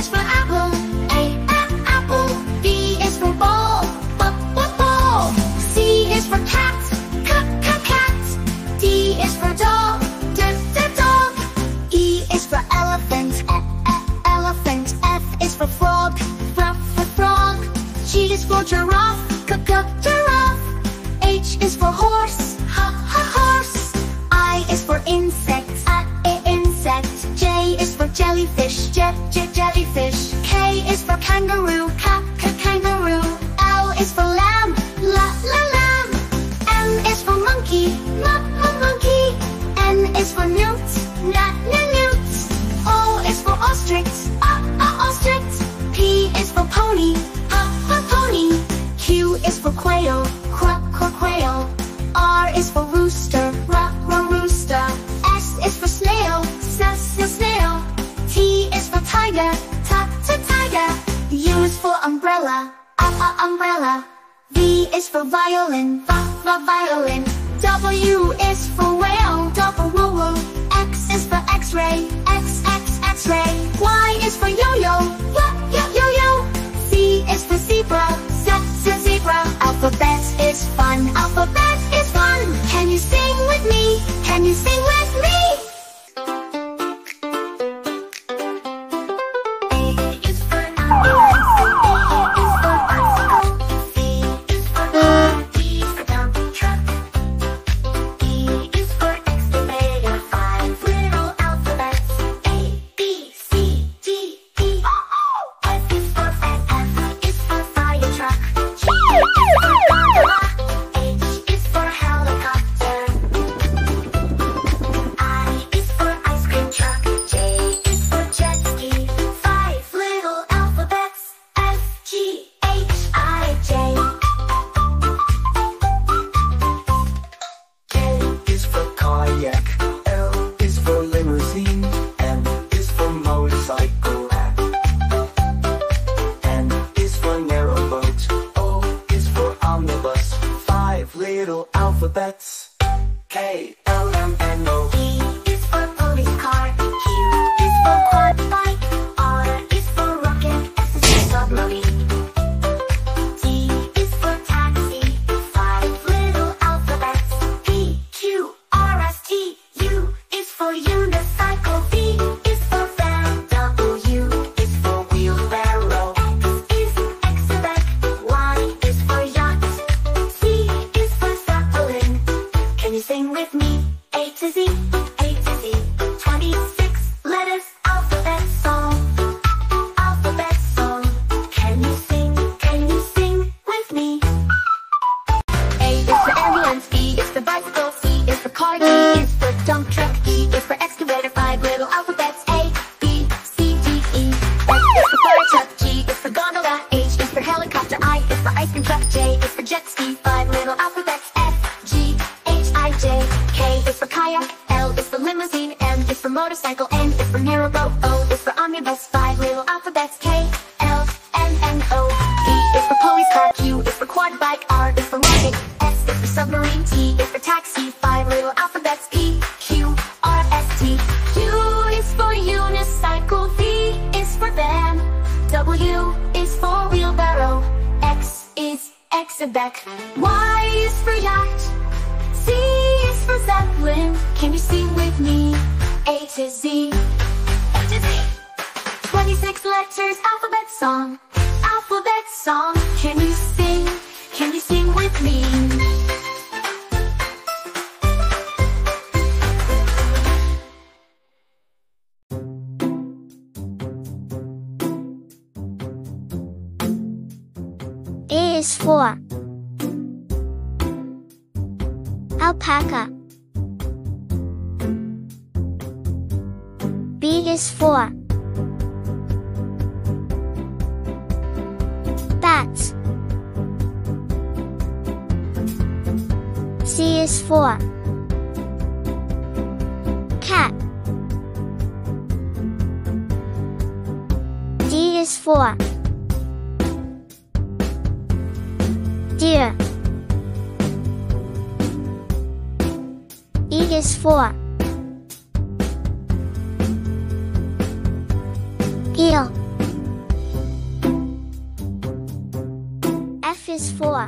is for apple. A, apple. B is for ball. Ball. C is for cat. Cat. D is for dog. Dog. E is for elephant. Elephant. F is for frog. Frog. G is for giraffe. Giraffe. H is for horse. Horse. I is for insect. J is for jellyfish, jellyfish. K is for kangaroo, kangaroo. L is for lamb, lamb. M is for monkey, monkey. N is for newt, newt. O is for ostrich, ostrich. P is for pony, pony. Q is for quail, quail. R is for rooster, rooster. S is for snail, snail. T is for tiger, tiger. U is for umbrella, umbrella. V is for violin, violin. W is for whale, whale. X is for x-ray, x-ray. Y is for yo-yo, yo-yo. Z is for zebra, zebra. Alphabet is fun, Can you sing with me? Eel. is for.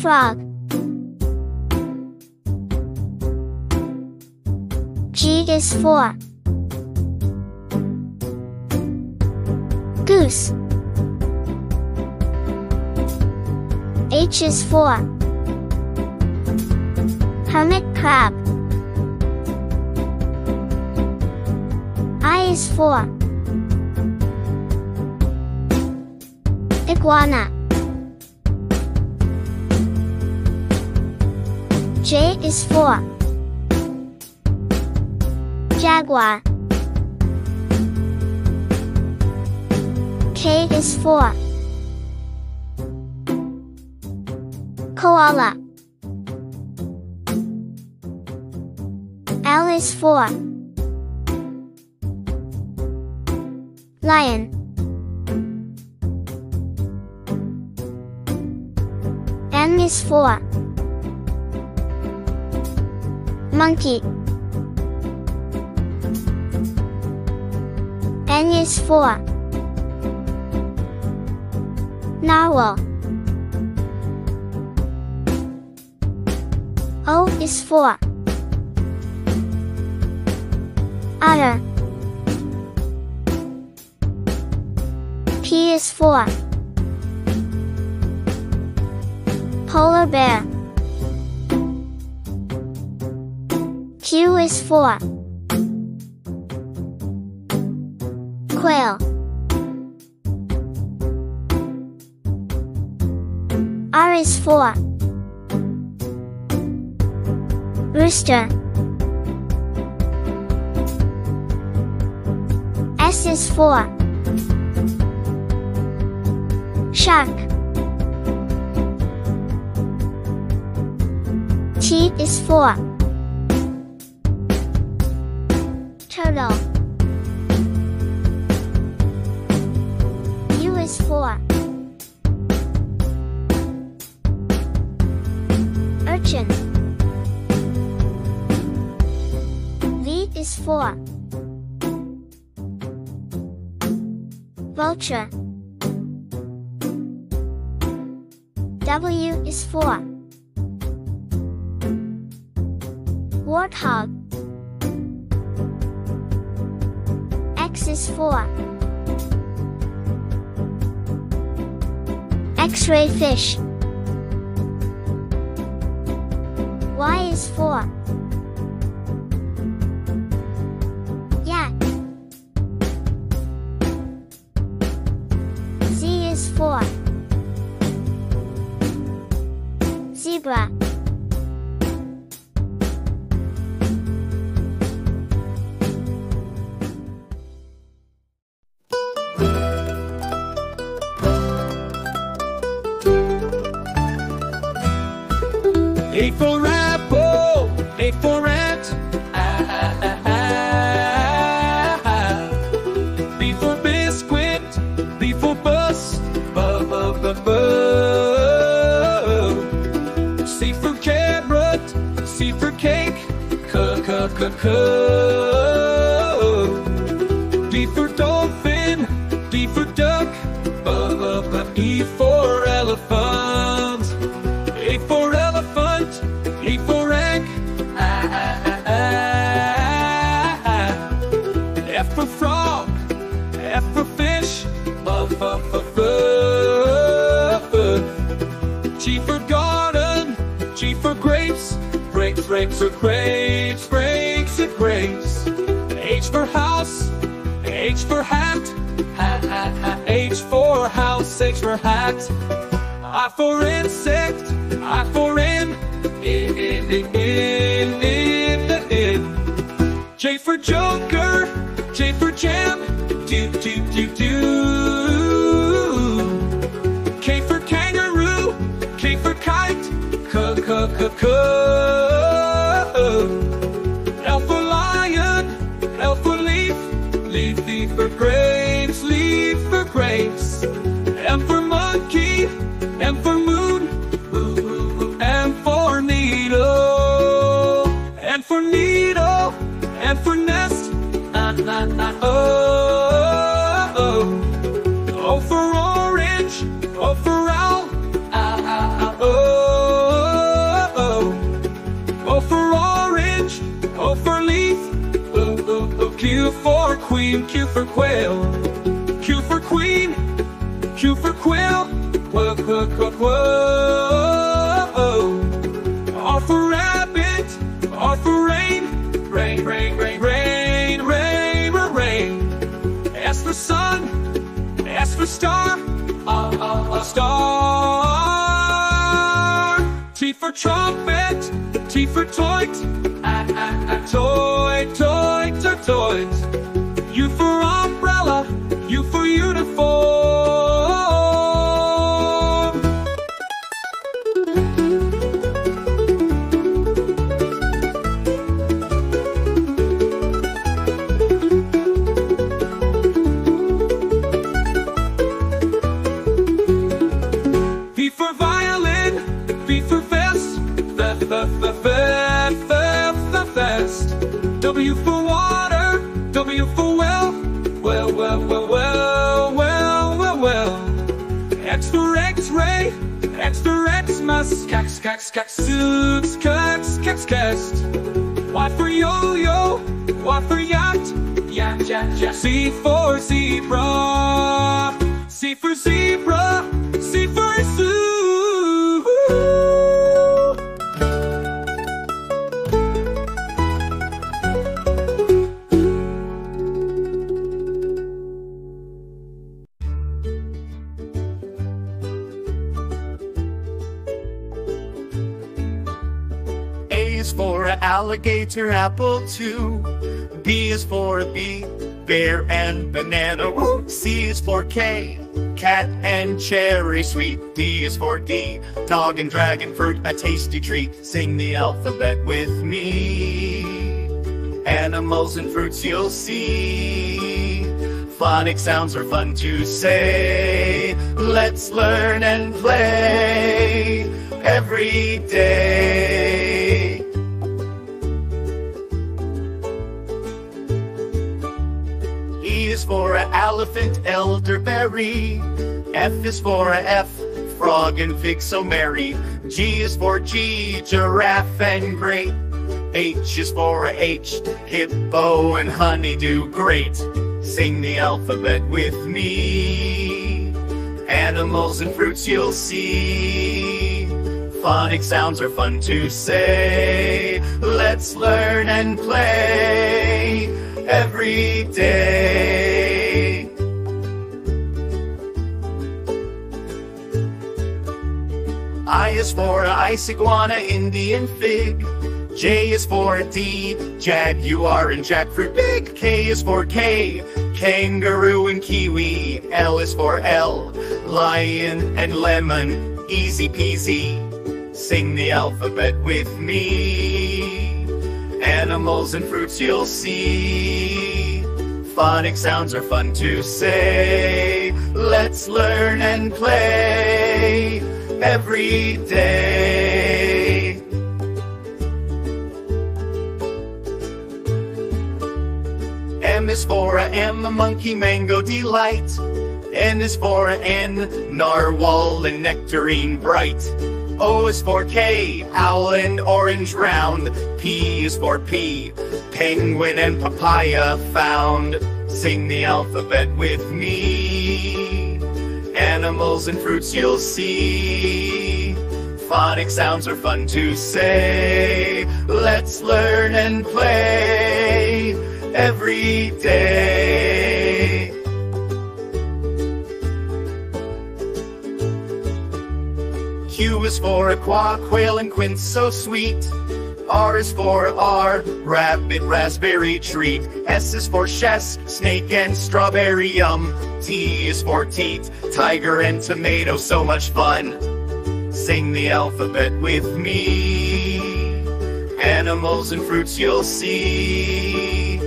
Frog. G is for. Goose. H is for. Hermit crab. I is for. Iguana. J is for. Jaguar. K is for. Koala. L is for. Lion. M is for. Monkey. N is for. Narwhal. O is for. Otter. P is for. Polar bear. Q is for. Quail. R is for. Rooster. S is for. Shark. T is for. Turtle. U is for. Urchin. V is for. Vulture. W is for. Warthog. X is for. X-ray fish. Y is for. Yak. Z is for. Zebra. A for apple, A for ant, B for biscuit, B for bus, C for carrot, C for cake, D for dolphin, D for duck, E for elephant, A for A for egg, F for frog, F for fish, G for garden, G for grapes, grapes. H for house, H for hat, H for house, H for hat. I for insect, I for in. J for joker, J for jam, K for kangaroo, K for kite, L for lion, L for leaf, leaf for grapes. M for monkey, M for moon, M for needle, N for needle, N for nest, O for orange, Q for queen, Q for quail, Q for queen, Q for quail. Whoa, whoa, whoa, whoa. R for rabbit, R for rain, rain, rain, rain, rain, rain, rain, rain. S for sun, S for star, star. T for trumpet, T for toit, toit, toit, toit, toit. U for umbrella, U for uniform. V for violin, V for fist, fest. W for water, W for well, well, well, well, well, well, well, well. X for X-ray, X for Xmas, cax, cax, cax, suits, cax, cax, cast. Y for yo-yo, Y for yacht, yacht, yacht, yacht. C for zebra, C for zebra, C for zoo. Alligator, apple too. B is for a bee, bear and banana. Woo! C is for K, cat and cherry sweet. D is for D, dog and dragon fruit, a tasty treat. Sing the alphabet with me. Animals and fruits you'll see. Phonic sounds are fun to say. Let's learn and play every day. For an elephant, elderberry. F is for a F, frog and fig so merry. G is for G, giraffe and grape. H is for a H, hippo and honeydew, great. Sing the alphabet with me. Animals and fruits you'll see. Phonic sounds are fun to say. Let's learn and play every day. I is for an ice iguana, Indian fig. J is for a D, jaguar and jackfruit big. K is for K, kangaroo and kiwi. L is for L, lion and lemon, easy peasy. Sing the alphabet with me. Animals and fruits you'll see. Phonic sounds are fun to say. Let's learn and play every day. M is for a M, a monkey, mango delight. N is for a N, narwhal and nectarine bright. O is for K, owl and orange round. P is for P, penguin and papaya found. Sing the alphabet with me. Animals and fruits you'll see. Phonic sounds are fun to say. Let's learn and play every day. Q is for a quail, quail and quince so sweet. R is for R, rabbit, raspberry treat. S is for chess, snake and strawberry yum. T is for teat, tiger and tomato, so much fun. Sing the alphabet with me. Animals and fruits you'll see.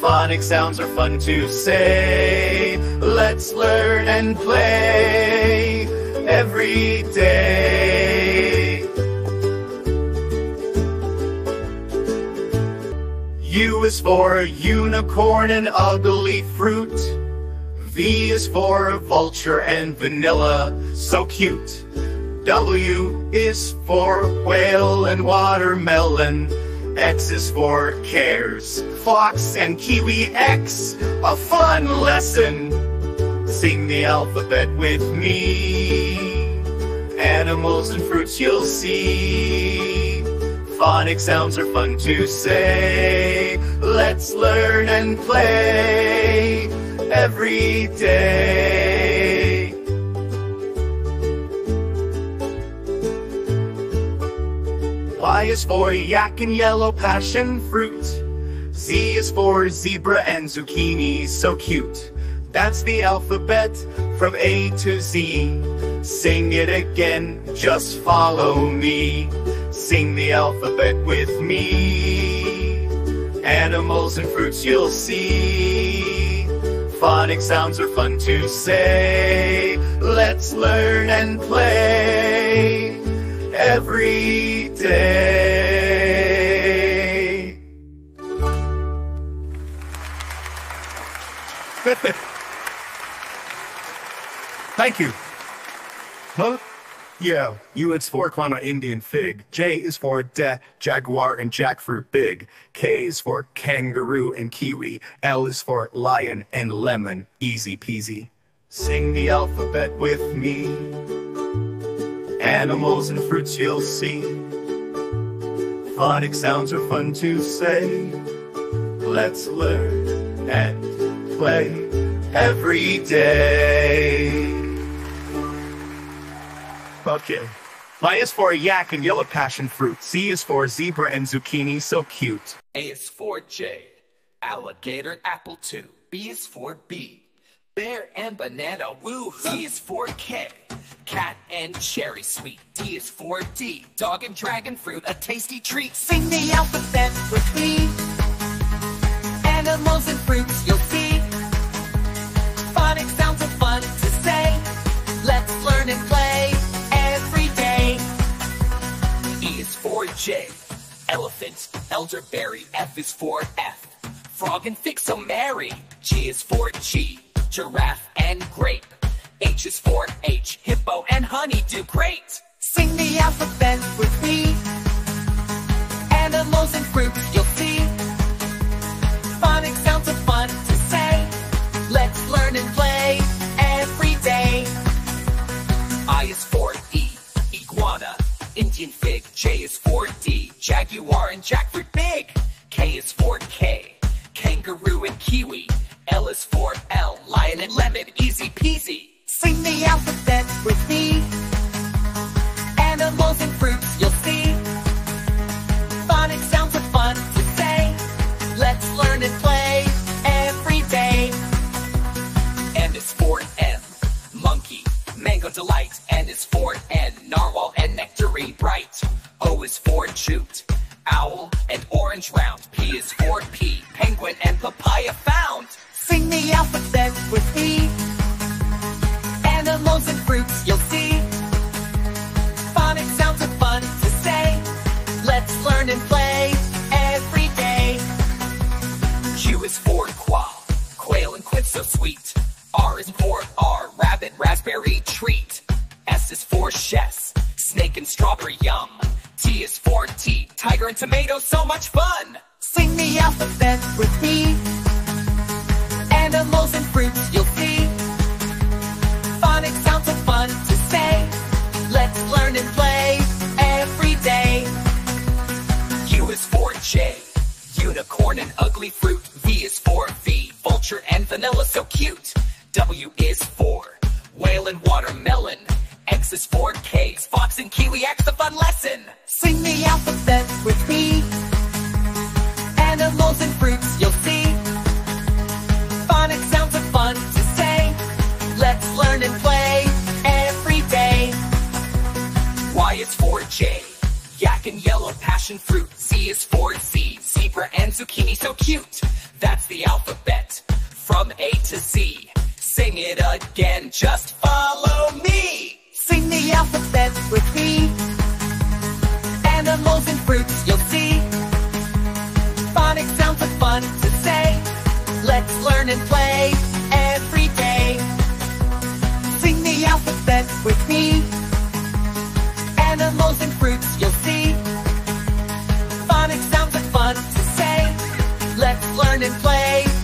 Phonic sounds are fun to say. Let's learn and play every day. U is for a unicorn and ugly fruit. V is for a vulture and vanilla, so cute. W is for whale and watermelon. X is for cares, Fox and Kiwi X, a fun lesson. Sing the alphabet with me, animals and fruits you'll see. Phonic sounds are fun to say, let's learn and play every day. Y is for yak and yellow passion fruit. Z is for zebra and zucchini, so cute. That's the alphabet from A to Z. Sing it again, just follow me. Sing the alphabet with me, animals and fruits you'll see. Phonic sounds are fun to say, let's learn and play every day. Thank you. Huh? Yeah, U is for Kwana Indian fig. J is for jaguar and jackfruit big. K is for kangaroo and kiwi. L is for lion and lemon. Easy peasy. Sing the alphabet with me, animals and fruits you'll see. Phonic sounds are fun to say, let's learn and play every day. Okay. Y is for yak and yellow passion fruit. Z is for zebra and zucchini, so cute. A is for J, alligator apple too. B is for bee, bear and banana, woo. C is for K, cat and cherry sweet. D is for D, dog and dragon fruit, a tasty treat. Sing the alphabet with me, animals and fruits you'll see. Phonic sounds are fun to say, let's learn and play every day. E is for J, elephant, elderberry. F is for F, frog and fig, so merry. G is for G, giraffe and grape. H is for H, hippo and honeydew. Great! Sing the alphabet with me, animals and fruits you'll see. Phonic sounds are fun to say, let's learn and play every day. I is for E, iguana, Indian fig. J is for D, jaguar and jackfruit big. K is for K, kangaroo and kiwi. L is for L, lion and lemon, easy peasy. Sing the alphabet with me, animals and fruits you'll see. Phonic sounds are fun to say, let's learn and play every day. M is for M, monkey, mango delight. N is for N, narwhal and nectarine bright. O is for jute, owl and orange round. P is for P, penguin and papaya found. Sing the alphabet with me, animals and fruits you'll see. Phonic sounds are fun to say, let's learn and play every day. Q is for quail, quail and quid so sweet. R is for R, rabbit, raspberry treat. S is for chess, snake and strawberry yum. T is for tea, tiger and tomato, so much fun. Sing the alphabet with me, animals and fruits you'll see. Phonic sounds are fun to say, let's learn and play every day. U is for J, unicorn and ugly fruit. V is for V, vulture and vanilla, so cute. W is for whale and watermelon. X is for K's, fox and kiwi X, a fun lesson. Sing the alphabet with me, animals and fruits you'll see. Phonic sounds are fun to say, let's learn and play every day. Y is for J, yak and yellow passion fruit. Z is for Z, zebra and zucchini, so cute. That's the alphabet from A to Z. Sing it again, just follow me. Sing the alphabet with me, animals and fruits you'll see. Phonic sounds are fun to say, let's learn and play every day. Sing the alphabet with me, animals and fruits you'll see. Phonic sounds are fun. place.